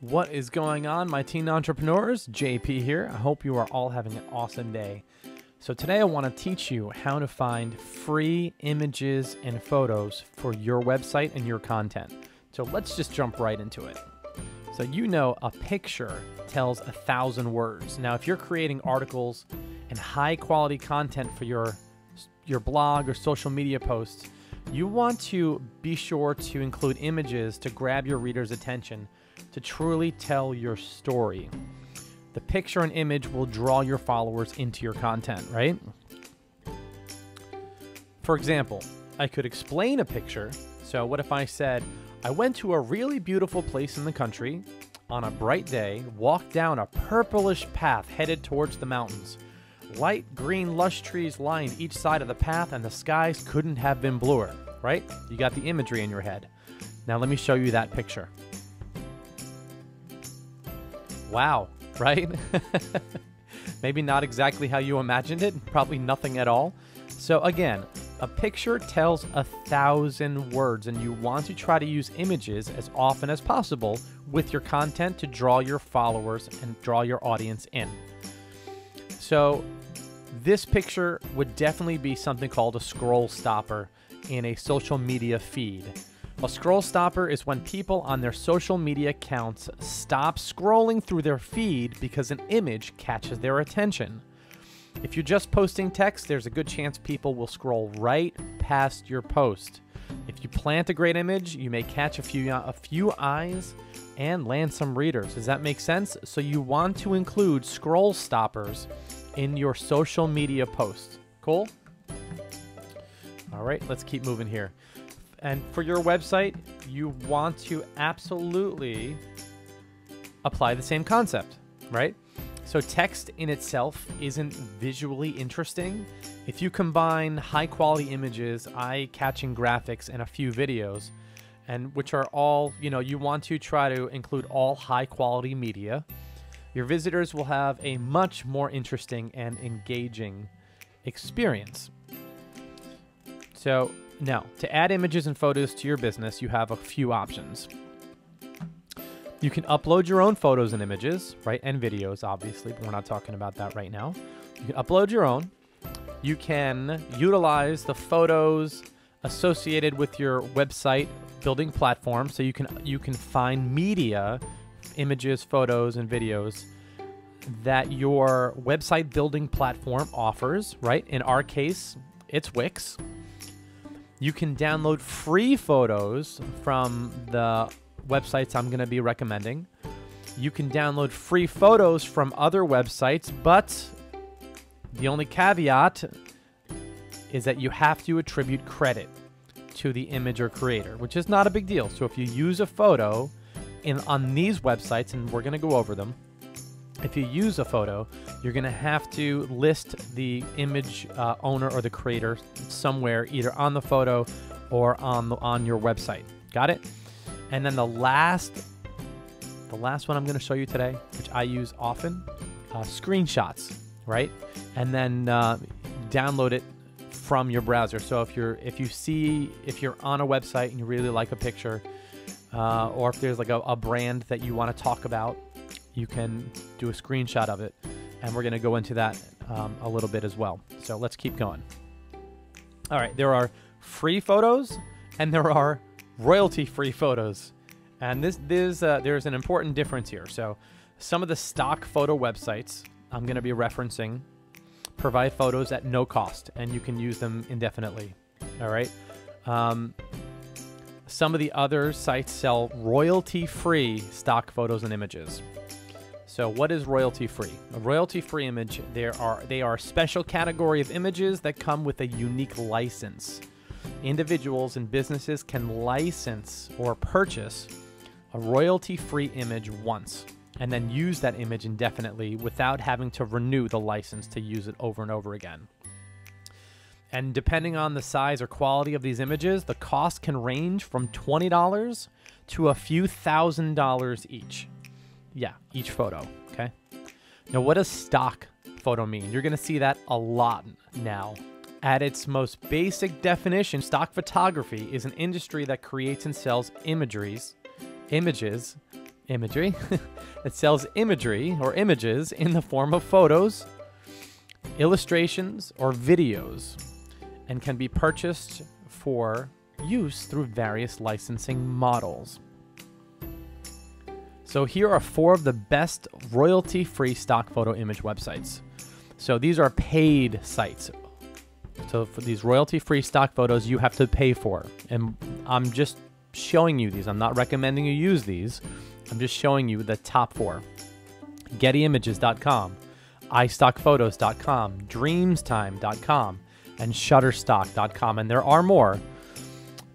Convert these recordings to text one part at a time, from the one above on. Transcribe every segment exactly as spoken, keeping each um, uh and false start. What is going on, my teen entrepreneurs? J P here. I hope you are all having an awesome day. So today I want to teach you how to find free images and photos for your website and your content. So let's just jump right into it. So you know a picture tells a thousand words. Now if you're creating articles and high quality content for your, your blog or social media posts, you want to be sure to include images to grab your reader's attention to truly tell your story. The picture and image will draw your followers into your content, right? For example, I could explain a picture. So what if I said, I went to a really beautiful place in the country on a bright day, walked down a purplish path headed towards the mountains. Light green lush trees lined each side of the path and the skies couldn't have been bluer, right? You got the imagery in your head. Now let me show you that picture. Wow. Right? Maybe not exactly how you imagined it, probably nothing at all. So again, a picture tells a thousand words, and you want to try to use images as often as possible with your content to draw your followers and draw your audience in. So this picture would definitely be something called a scroll stopper in a social media feed. A scroll stopper is when people on their social media accounts stop scrolling through their feed because an image catches their attention. If you're just posting text, there's a good chance people will scroll right past your post. If you plant a great image, you may catch a few, a few eyes and land some readers. Does that make sense? So you want to include scroll stoppers in your social media posts. Cool? All right, let's keep moving here. And for your website, you want to absolutely apply the same concept, right? So text in itself isn't visually interesting. If you combine high quality images, eye-catching graphics, and a few videos, and which are all, you know, you want to try to include all high quality media, your visitors will have a much more interesting and engaging experience. So, now, to add images and photos to your business, you have a few options. You can upload your own photos and images, right? And videos, obviously, but we're not talking about that right now. You can upload your own. You can utilize the photos associated with your website building platform, so you can, you can find media, images, photos, and videos that your website building platform offers, right? In our case, it's Wix. You can download free photos from the websites I'm going to be recommending. You can download free photos from other websites, but the only caveat is that you have to attribute credit to the image or creator, which is not a big deal. So if you use a photo in, on these websites, and we're going to go over them, if you use a photo, you're going to have to list the image uh, owner or the creator somewhere, either on the photo or on the, on your website. Got it? And then the last, the last one I'm going to show you today, which I use often, uh, screenshots, right? And then uh, download it from your browser. So if you're if you see if you're on a website and you really like a picture, uh, or if there's like a, a brand that you want to talk about, you can do a screenshot of it, and we're going to go into that um, a little bit as well. So let's keep going. All right, there are free photos, and there are royalty-free photos, and this there's uh, there's an important difference here. So some of the stock photo websites I'm going to be referencing provide photos at no cost, and you can use them indefinitely. All right. Um, some of the other sites sell royalty-free stock photos and images. So what is royalty-free? A royalty-free image, there are, they are a special category of images that come with a unique license. Individuals and businesses can license or purchase a royalty-free image once and then use that image indefinitely without having to renew the license to use it over and over again. And depending on the size or quality of these images, the cost can range from twenty dollars to a few thousand dollars each. Yeah, each photo, okay? Now, what does stock photo mean? You're gonna see that a lot now. At its most basic definition, stock photography is an industry that creates and sells imageries, images imagery that sells imagery or images in the form of photos, illustrations, or videos, and can be purchased for use through various licensing models. So here are four of the best royalty-free stock photo image websites. So these are paid sites. So for these royalty-free stock photos, you have to pay for. And I'm just showing you these. I'm not recommending you use these. I'm just showing you the top four. Getty Images dot com, i stock photos dot com, Dreamstime dot com, and Shutterstock dot com. And there are more.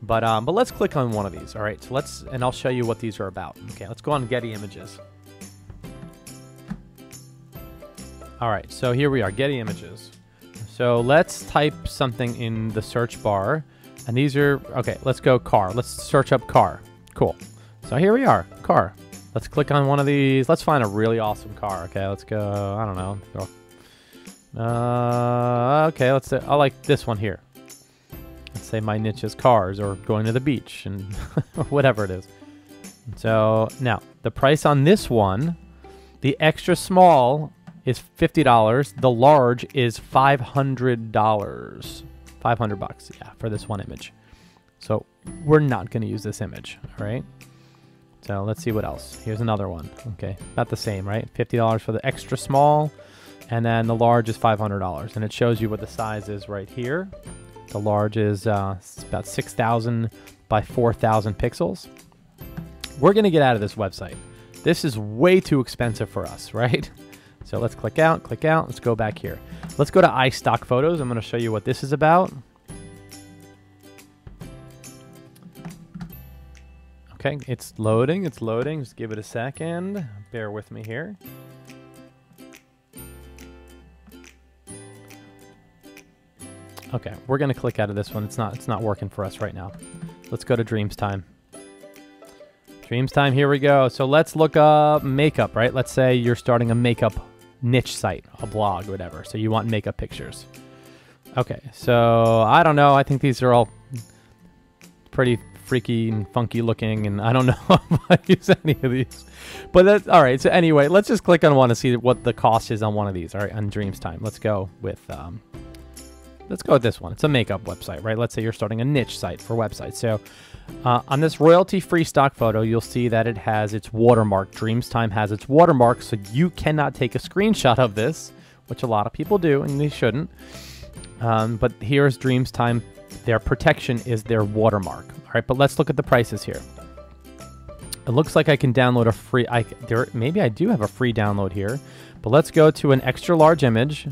But um, but let's click on one of these. All right, so let's, and I'll show you what these are about. Okay, let's go on Getty Images. All right, so here we are, Getty Images. So let's type something in the search bar, and these are, okay, let's go car. Let's search up car. Cool. So here we are, car. Let's click on one of these. Let's find a really awesome car. Okay, let's go, I don't know. Uh, okay, let's, I like this one here. Let's say my niche is cars or going to the beach and whatever it is. So now the price on this one, the extra small is fifty dollars. The large is five hundred dollars. five hundred bucks, yeah, for this one image. So we're not going to use this image, all right? So let's see what else. Here's another one. Okay, about the same, right? fifty dollars for the extra small, and then the large is five hundred dollars. And it shows you what the size is right here. The large is uh, about six thousand by four thousand pixels. We're gonna get out of this website. This is way too expensive for us, right? So let's click out, click out, let's go back here. Let's go to iStock Photos. I'm gonna show you what this is about. Okay, it's loading, it's loading. Just give it a second. Bear with me here. Okay, we're gonna click out of this one. It's not it's not working for us right now. Let's go to Dreamstime. Dreamstime, here we go. So let's look up makeup, right? Let's say you're starting a makeup niche site, a blog, whatever. So you want makeup pictures. Okay, so I don't know. I think these are all pretty freaky and funky looking, and I don't know if I use any of these. But that's all right. So anyway, let's just click on one to see what the cost is on one of these. All right, on Dreamstime. Let's go with um, Let's go with this one. It's a makeup website, right? Let's say you're starting a niche site for websites. So uh, on this royalty-free stock photo, you'll see that it has its watermark. Dreamstime has its watermark, so you cannot take a screenshot of this, which a lot of people do, and they shouldn't. Um, but here's Dreamstime. Their protection is their watermark. All right, but let's look at the prices here. It looks like I can download a free... I, there, maybe I do have a free download here, but let's go to an extra large image.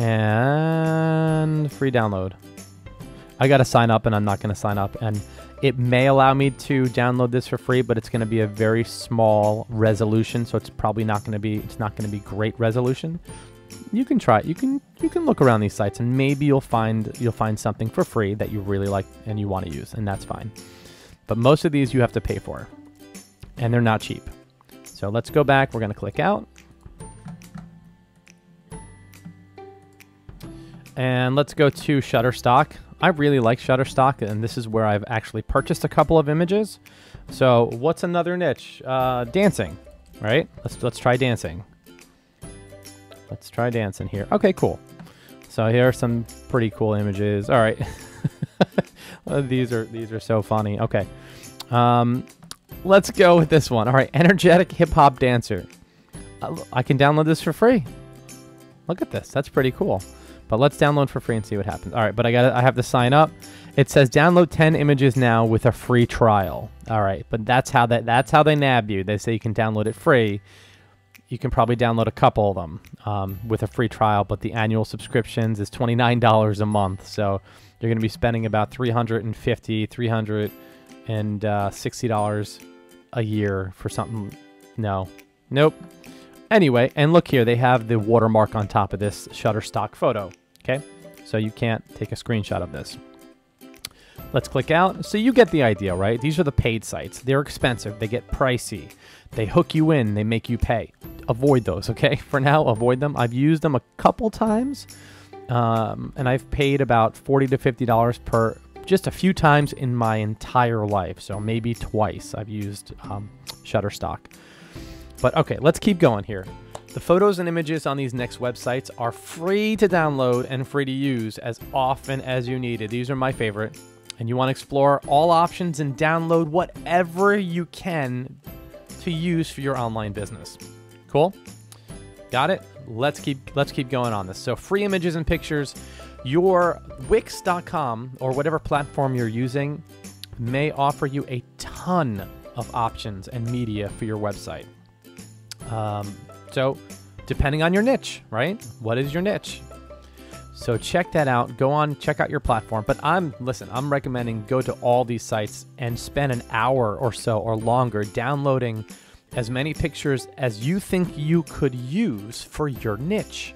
And free download. I gotta sign up, and I'm not gonna sign up, and it may allow me to download this for free, but it's gonna be a very small resolution, so it's probably not gonna be it's not gonna be great resolution. You can try it. You can you can look around these sites, and maybe you'll find you'll find something for free that you really like and you want to use, and that's fine. But most of these you have to pay for, and they're not cheap. So let's go back. We're gonna click out. And let's go to Shutterstock. I really like Shutterstock, and this is where I've actually purchased a couple of images. So what's another niche? Uh, dancing, right? Let's, let's try dancing. Let's try dancing here. Okay, cool. So here are some pretty cool images. All right. These are, these are so funny. Okay. Um, let's go with this one. All right, energetic hip hop dancer. I, I can download this for free. Look at this, that's pretty cool. But let's download for free and see what happens. All right, but I got I have to sign up. It says download ten images now with a free trial. All right, but that's how that that's how they nab you. They say you can download it free. You can probably download a couple of them um, with a free trial, but the annual subscriptions is twenty-nine dollars a month. So you're going to be spending about three hundred fifty dollars, three hundred sixty dollars a year for something. No, nope. Anyway, and look here, they have the watermark on top of this Shutterstock photo, okay? So you can't take a screenshot of this. Let's click out. So you get the idea, right? These are the paid sites. They're expensive. They get pricey. They hook you in. They make you pay. Avoid those, okay? For now, avoid them. I've used them a couple times, um, and I've paid about forty to fifty dollars per just a few times in my entire life. So maybe twice I've used um, Shutterstock. But okay, let's keep going here. The photos and images on these Next websites are free to download and free to use as often as you need it. These are my favorite. And you want to explore all options and download whatever you can to use for your online business. Cool? Got it? Let's keep let's keep going on this. So free images and pictures. Your Wix dot com or whatever platform you're using may offer you a ton of options and media for your website. Um, so depending on your niche, right? What is your niche? So check that out. Go on, check out your platform. But I'm, listen, I'm recommending go to all these sites and spend an hour or so or longer downloading as many pictures as you think you could use for your niche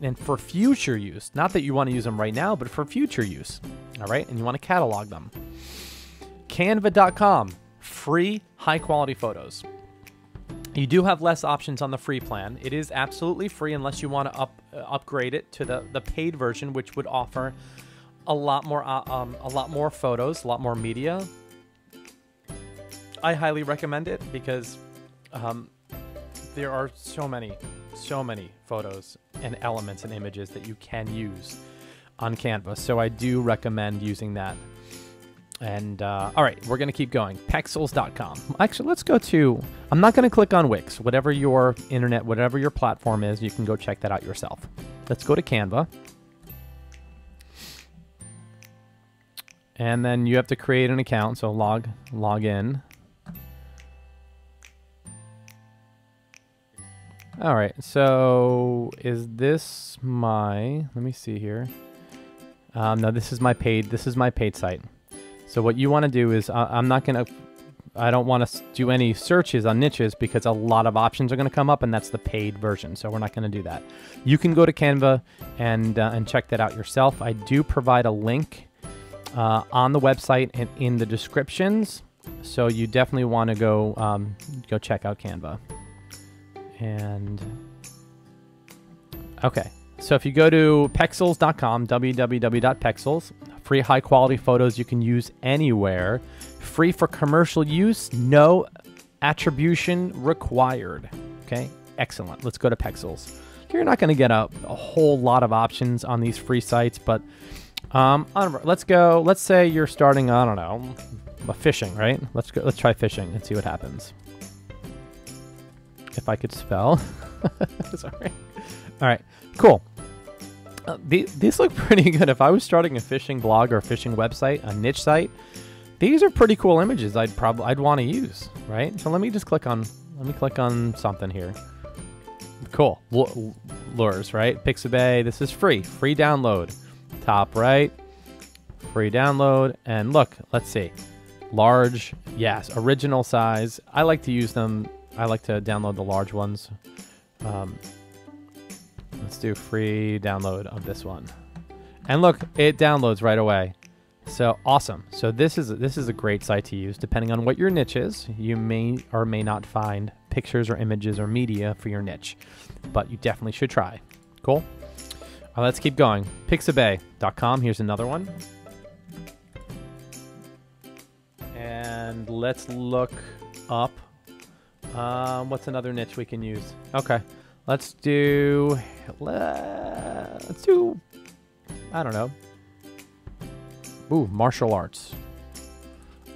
and for future use. Not that you want to use them right now, but for future use. All right. And you want to catalog them. Canva dot com, free, high quality photos. You do have less options on the free plan. It is absolutely free unless you want to up, uh, upgrade it to the, the paid version, which would offer a lot more uh, um, a lot more photos, a lot more media. I highly recommend it because um, there are so many, so many photos and elements and images that you can use on Canva. So I do recommend using that. And uh, all right, we're going to keep going. Pexels dot com. Actually, let's go to, I'm not going to click on Wix. Whatever your internet, whatever your platform is, you can go check that out yourself. Let's go to Canva. And then you have to create an account. So log, log in. All right. So is this my, let me see here. Um, no, this is my paid. This is my paid site. So what you want to do is uh, I'm not going to, I don't want to do any searches on niches because a lot of options are going to come up and that's the paid version. So we're not going to do that. You can go to Canva and, uh, and check that out yourself. I do provide a link uh, on the website and in the descriptions. So you definitely want to go, um, go check out Canva. And okay. So if you go to pexels dot com, w w w dot pexels, free high quality photos you can use anywhere, free for commercial use, no attribution required. Okay, excellent. Let's go to Pexels. You're not going to get a, a whole lot of options on these free sites, but um, let's go. Let's say you're starting, I don't know, a fishing, right? Let's go. Let's try fishing and see what happens. If I could spell. Sorry. All right, cool. Uh, these, these look pretty good. If I was starting a fishing blog or a fishing website, a niche site, these are pretty cool images. I'd probably I'd want to use, right? So let me just click on let me click on something here. Cool, L lures, right? Pixabay. This is free, free download. Top right, free download. And look, let's see, large. Yes, original size. I like to use them. I like to download the large ones. Um, Let's do free download of this one. And look, it downloads right away. So awesome. So this is, this is a great site to use. Depending on what your niche is, you may or may not find pictures or images or media for your niche, but you definitely should try. Cool. All right, let's keep going. Pixabay dot com. Here's another one. And let's look up. Um, what's another niche we can use? Okay. Let's do, let's do, I don't know. Ooh, martial arts.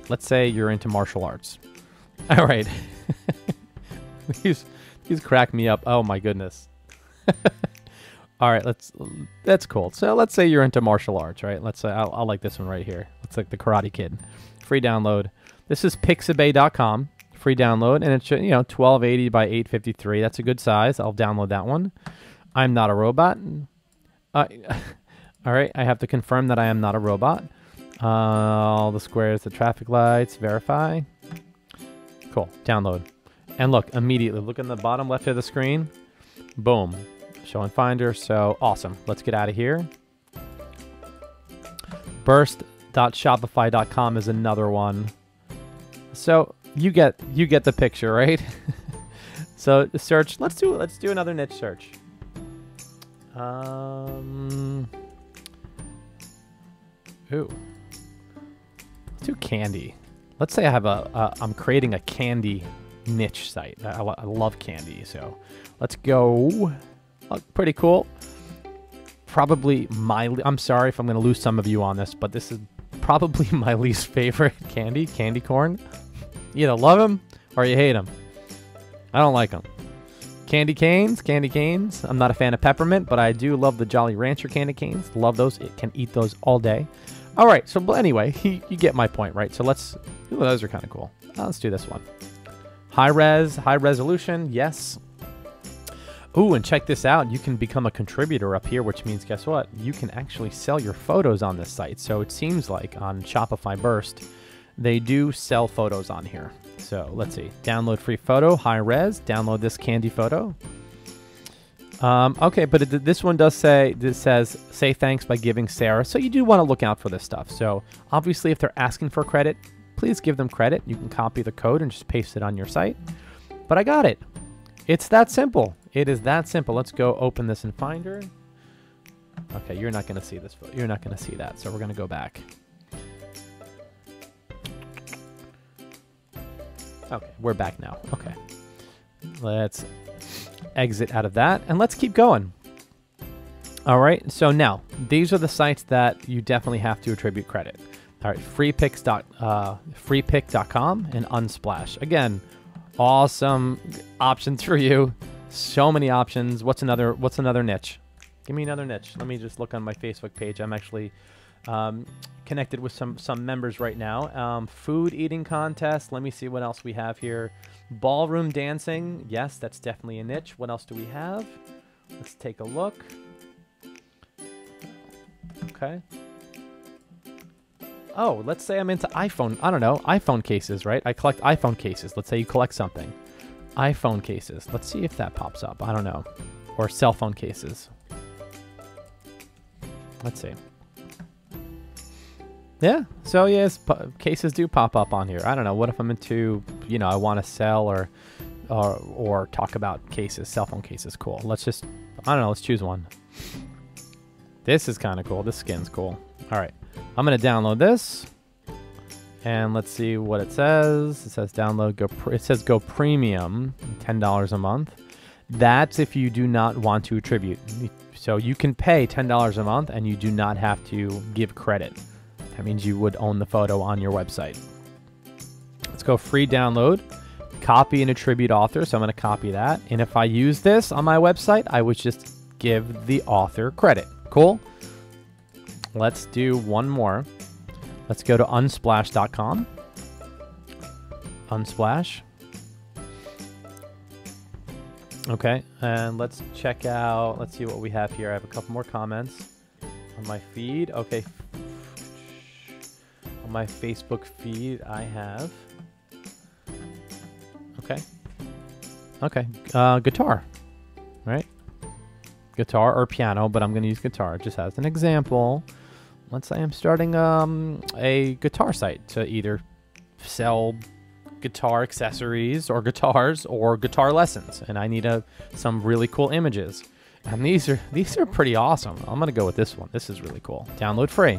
Let's say you're into martial arts. All right. These, these crack me up. Oh my goodness. All right. Let's, that's cool. So let's say you're into martial arts, right? Let's say, I'll, I'll like this one right here. It's like the Karate Kid. Free download. This is pixabay dot com. Free download, and it's, you know, twelve eighty by eight fifty-three. That's a good size. I'll download that one. I'm not a robot. Uh, all right, I have to confirm that I am not a robot. Uh, all the squares, the traffic lights, verify. Cool, download. And look, immediately, look in the bottom left of the screen. Boom, showing Finder, so awesome. Let's get out of here. burst dot shopify dot com is another one. So, You get you get the picture, right? So search. Let's do let's do another niche search. Um. Ooh, do candy. Let's say I have a, a I'm creating a candy niche site. I, I love candy, so let's go. Oh, pretty cool. Probably my, I'm sorry if I'm gonna lose some of you on this, but this is probably my least favorite candy, candy corn. You either love them or you hate them. I don't like them. Candy canes, candy canes. I'm not a fan of peppermint, but I do love the Jolly Rancher candy canes. Love those. It can eat those all day. All right, so anyway, you, you get my point, right? So let's, ooh, those are kind of cool. Uh, let's do this one. High res, high resolution, yes. Ooh, and check this out. You can become a contributor up here, which means, guess what? You can actually sell your photos on this site. So it seems like on Shopify Burst, they do sell photos on here. So let's see, download free photo, high res, download this candy photo. Um, okay, but it, this one does say, this says, say thanks by giving Sarah. So you do want to look out for this stuff. So obviously if they're asking for credit, please give them credit. You can copy the code and just paste it on your site. But I got it. It's that simple. It is that simple. Let's go open this in Finder. Okay, you're not going to see this. You're not going to see that. So we're going to go back. Okay, we're back now. Okay, let's exit out of that and let's keep going. All right, so now these are the sites that you definitely have to attribute credit. All right, freepik dot com uh, freepik dot com and Unsplash. Again, awesome options for you. So many options. What's another? What's another niche? Give me another niche. Let me just look on my Facebook page. I'm actually um, connected with some some members right now. Um, food eating contest. Let me see what else we have here. Ballroom dancing. Yes, that's definitely a niche. What else do we have? Let's take a look. Okay. Oh, let's say I'm into iPhone. I don't know. iPhone cases, right? I collect iPhone cases. Let's say you collect something. iPhone cases. Let's see if that pops up. I don't know. Or cell phone cases. Let's see. Yeah. So yes, cases do pop up on here. I don't know. What if I'm into, you know, I want to sell or, or, or talk about cases, cell phone cases. Cool. Let's just, I don't know. Let's choose one. This is kind of cool. This skin's cool. All right. I'm going to download this. And let's see what it says. It says download, go pre it says go premium, ten dollars a month. That's if you do not want to attribute. So you can pay ten dollars a month and you do not have to give credit. That means you would own the photo on your website. Let's go free download, copy and attribute author. So I'm gonna copy that. And if I use this on my website, I would just give the author credit. Cool. Let's do one more. Let's go to unsplash dot com. Unsplash. Okay, and let's check out, let's see what we have here. I have a couple more comments on my feed. Okay, on my Facebook feed I have, okay, okay, uh, guitar, right? Guitar or piano, but I'm gonna use guitar just as an example. Let's say I'm starting um, a guitar site to either sell guitar accessories or guitars or guitar lessons, and I need a, some really cool images. And these are these are pretty awesome. I'm gonna go with this one. This is really cool. Download free.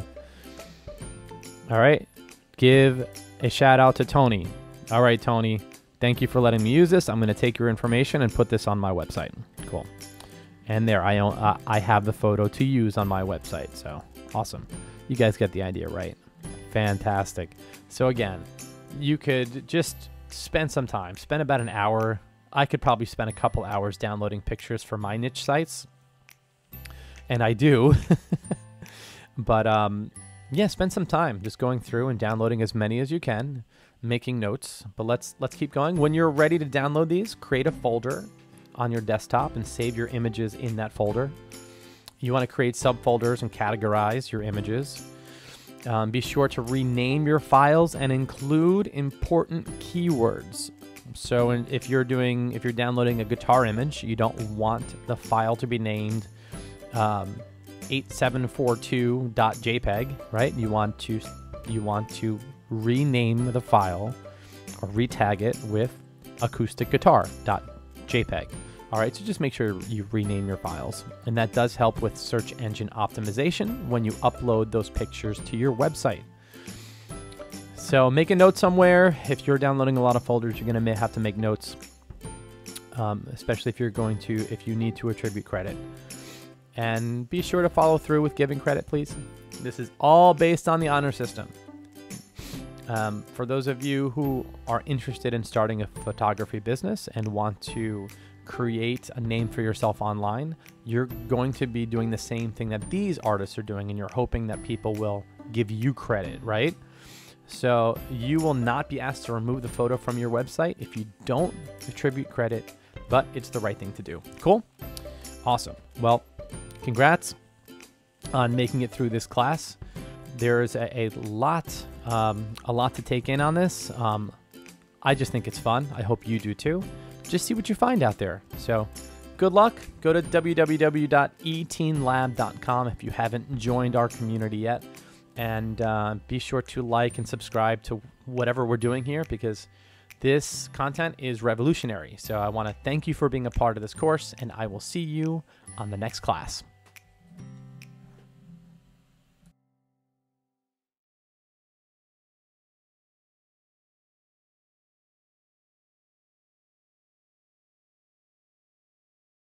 All right, give a shout out to Tony. All right, Tony, thank you for letting me use this. I'm gonna take your information and put this on my website. Cool. And there, I own, uh, I have the photo to use on my website. So. Awesome. You guys get the idea, right? Fantastic. So again, you could just spend some time, spend about an hour. I could probably spend a couple hours downloading pictures for my niche sites. And I do. But um, yeah, spend some time just going through and downloading as many as you can, making notes. But let's, let's keep going. When you're ready to download these, create a folder on your desktop and save your images in that folder. You want to create subfolders and categorize your images. Um, be sure to rename your files and include important keywords. So in, if you're doing, if you're downloading a guitar image, you don't want the file to be named um, eight seven four two dot J peg, right? You want to, you want to rename the file or retag it with acoustic guitar dot J peg. All right, so just make sure you rename your files. And that does help with search engine optimization when you upload those pictures to your website. So make a note somewhere. If you're downloading a lot of folders, you're going to have to make notes, um, especially if you're going to, if you need to attribute credit. And be sure to follow through with giving credit, please. This is all based on the honor system. Um, for those of you who are interested in starting a photography business and want to create a name for yourself online, you're going to be doing the same thing that these artists are doing, and you're hoping that people will give you credit, right? So you will not be asked to remove the photo from your website if you don't attribute credit, but it's the right thing to do. Cool? Awesome. Well, congrats on making it through this class. There is a, a lot, um, a lot to take in on this. Um, I just think it's fun. I hope you do too. Just see what you find out there. So good luck. Go to w w w dot eteen lab dot com if you haven't joined our community yet. And uh, be sure to like and subscribe to whatever we're doing here, because this content is revolutionary. So I want to thank you for being a part of this course, and I will see you on the next class.